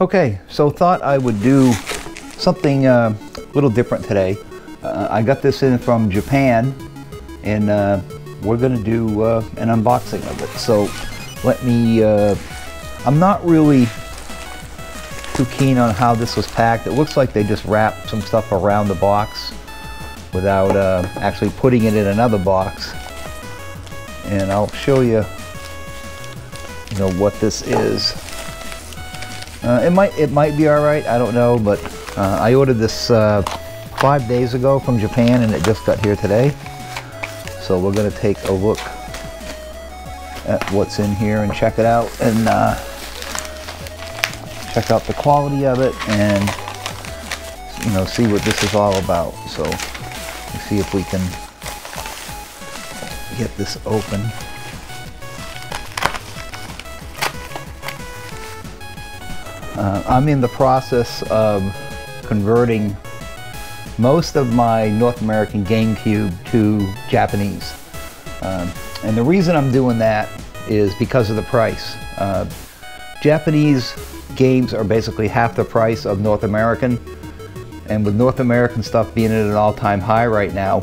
Okay, so thought I would do something a little different today. I got this in from Japan, and we're gonna do an unboxing of it. So let me, I'm not really too keen on how this was packed. It looks like they just wrapped some stuff around the box without actually putting it in another box. And I'll show you, you know, what this is. It might be all right, I don't know, but I ordered this 5 days ago from Japan, and it just got here today. So we're gonna take a look at what's in here and check it out, and check out the quality of it, and, you know, see what this is all about. So let's see if we can get this open. I'm in the process of converting most of my North American GameCube to Japanese. And the reason I'm doing that is because of the price. Japanese games are basically half the price of North American. And with North American stuff being at an all-time high right now,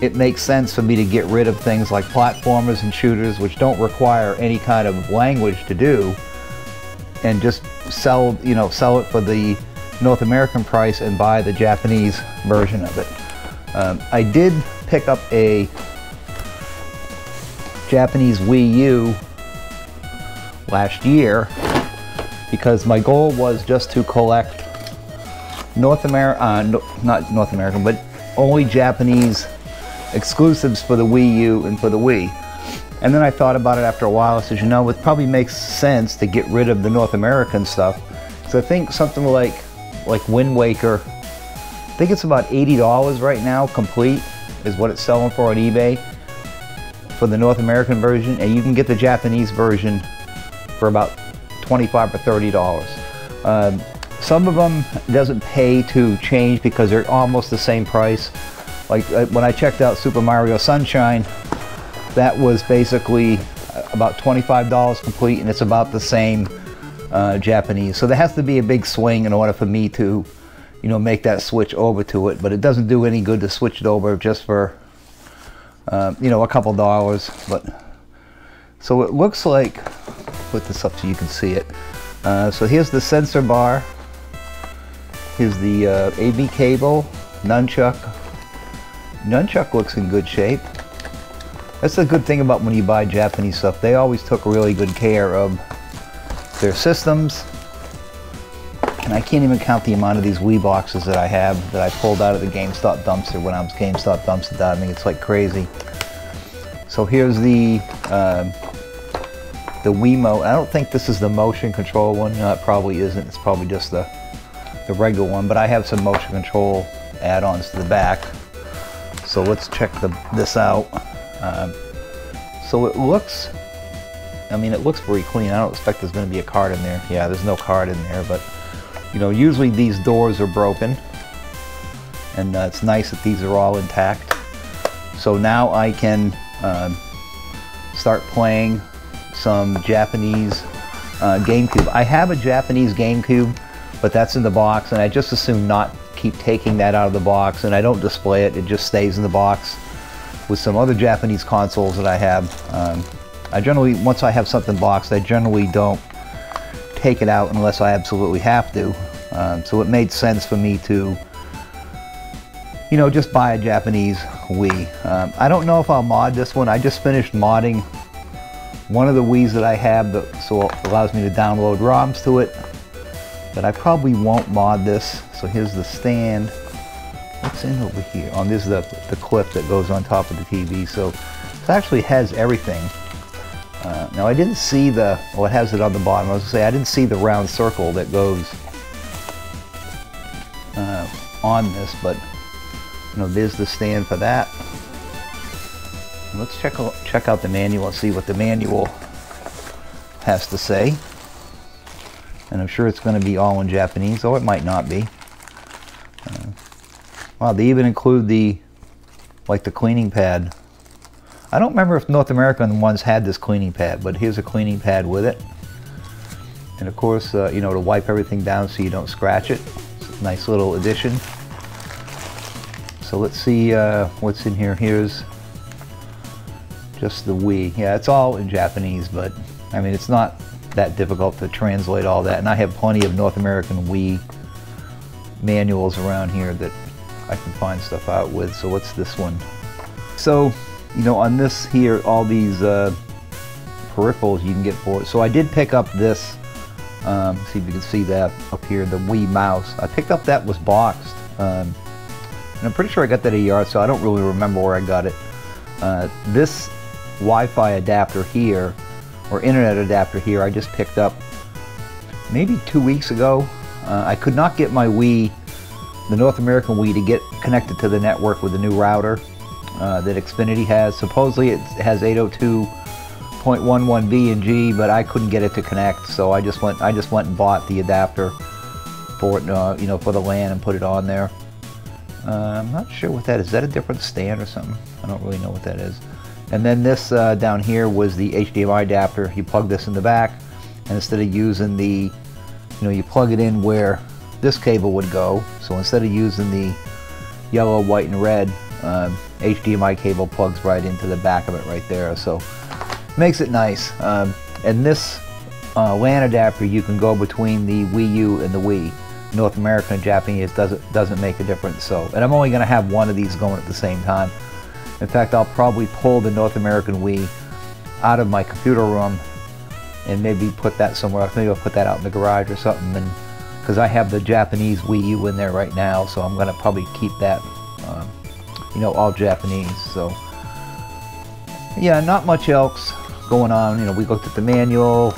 it makes sense for me to get rid of things like platformers and shooters, which don't require any kind of language to do, and just sell, you know, sell it for the North American price and buy the Japanese version of it. I did pick up a Japanese Wii U last year because my goal was just to collect not North American, but only Japanese exclusives for the Wii U and for the Wii. And then I thought about it after a while. I said, you know, it probably makes sense to get rid of the North American stuff. So I think something like Wind Waker, I think it's about $80 right now, complete, is what it's selling for on eBay for the North American version. And you can get the Japanese version for about $25 or $30. Some of them doesn't pay to change because they're almost the same price. Like when I checked out Super Mario Sunshine, that was basically about $25 complete, and it's about the same Japanese. So there has to be a big swing in order for me to, you know, make that switch over to it. But it doesn't do any good to switch it over just for, you know, a couple dollars. But so it looks like, put this up so you can see it. So here's the sensor bar. Here's the AV cable, Nunchuck. Nunchuck looks in good shape. That's the good thing about when you buy Japanese stuff. They always took really good care of their systems. And I can't even count the amount of these Wii boxes that I have that I pulled out of the GameStop dumpster when I was GameStop dumpster diving. It's like crazy. So here's the Wiimote. I don't think this is the motion control one. No, it probably isn't. It's probably just the regular one. But I have some motion control add-ons to the back. So let's check this out. So it looks, I mean, it looks pretty clean. I don't expect there's going to be a card in there. Yeah, there's no card in there, but, you know, usually these doors are broken, and it's nice that these are all intact. So now I can start playing some Japanese GameCube. I have a Japanese GameCube, but that's in the box, and I just assume not keep taking that out of the box, and I don't display it. It just stays in the box with some other Japanese consoles that I have. I generally, once I have something boxed, I generally don't take it out unless I absolutely have to. So it made sense for me to, you know, just buy a Japanese Wii. I don't know if I'll mod this one. I just finished modding one of the Wiis that I have, so it allows me to download ROMs to it. But I probably won't mod this. So here's the stand. What's in over here? Oh, this is the clip that goes on top of the TV, so it actually has everything. Now I didn't see the, well, it has it on the bottom. I was gonna say I didn't see the round circle that goes on this, but, you know, there's the stand for that. Let's check out the manual and see what the manual has to say. And I'm sure it's going to be all in Japanese, though it might not be. Wow, they even include the cleaning pad. I don't remember if North American ones had this cleaning pad, but here's a cleaning pad with it. And of course, you know, to wipe everything down so you don't scratch it. It's a nice little addition. So let's see what's in here. Here's just the Wii. Yeah, it's all in Japanese, but I mean, it's not that difficult to translate all that. And I have plenty of North American Wii manuals around here that I can find stuff out with. So what's this one? So, you know, on this here, all these peripherals you can get for it. So I did pick up this, see if you can see that up here, the Wii mouse. I picked up that was boxed. And I'm pretty sure I got that at a yard, so I don't really remember where I got it. This Wi-Fi adapter here, or internet adapter here, I just picked up maybe 2 weeks ago. I could not get my Wii, the North American Wii, to get connected to the network with the new router that Xfinity has. Supposedly it has 802.11b and G, but I couldn't get it to connect, so I just went and bought the adapter for it, you know, for the LAN, and put it on there. I'm not sure what that is. Is that a different stand or something? I don't really know what that is. And then this down here was the HDMI adapter. You plug this in the back, and instead of using the, you know, you plug it in where this cable would go. So instead of using the yellow, white, and red, HDMI cable plugs right into the back of it right there. So makes it nice. And this LAN adapter, you can go between the Wii U and the Wii. North American and Japanese doesn't make a difference. So, and I'm only going to have one of these going at the same time. In fact, I'll probably pull the North American Wii out of my computer room and maybe put that somewhere else. Maybe I'll put that out in the garage or something. And because I have the Japanese Wii U in there right now, so I'm going to probably keep that, you know, all Japanese. So, yeah, not much else going on. You know, we looked at the manual.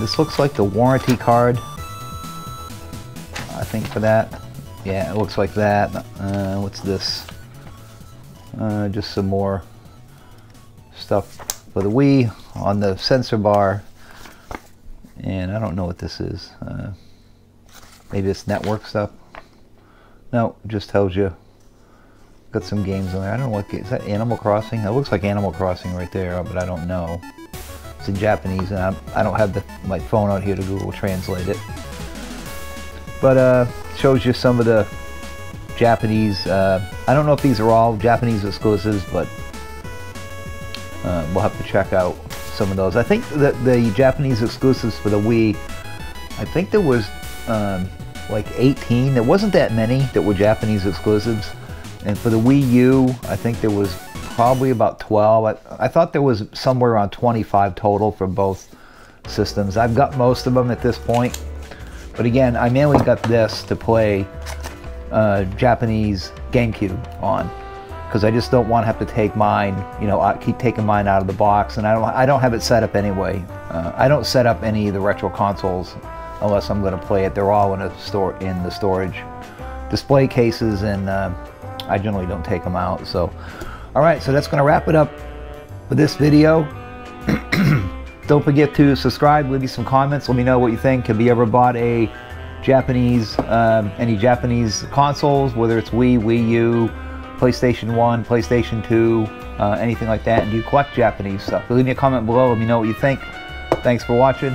This looks like the warranty card, I think, for that. Yeah, it looks like that. What's this? Just some more stuff for the Wii on the sensor bar. And I don't know what this is. Maybe it's network stuff. No, it just tells you. Got some games on there. I don't know what game. Is that Animal Crossing? That looks like Animal Crossing right there, but I don't know. It's in Japanese, and I don't have my phone out here to Google Translate it. But shows you some of the Japanese, I don't know if these are all Japanese exclusives, but we'll have to check out some of those. I think that the Japanese exclusives for the Wii, I think there was like 18. There wasn't that many that were Japanese exclusives. And for the Wii U, I think there was probably about 12. I thought there was somewhere around 25 total for both systems. I've got most of them at this point. But again, I mainly got this to play Japanese GameCube on, because I just don't want to have to take mine, you know, I keep taking mine out of the box, and I don't have it set up anyway. I don't set up any of the retro consoles unless I'm going to play it. They're all in the storage display cases, and I generally don't take them out. So, all right, so that's going to wrap it up for this video. Don't forget to subscribe, leave me some comments, let me know what you think. Have you ever bought a Japanese, any Japanese consoles, whether it's Wii, Wii U, PlayStation 1, PlayStation 2, anything like that? And do you collect Japanese stuff? So leave me a comment below, let me know what you think. Thanks for watching,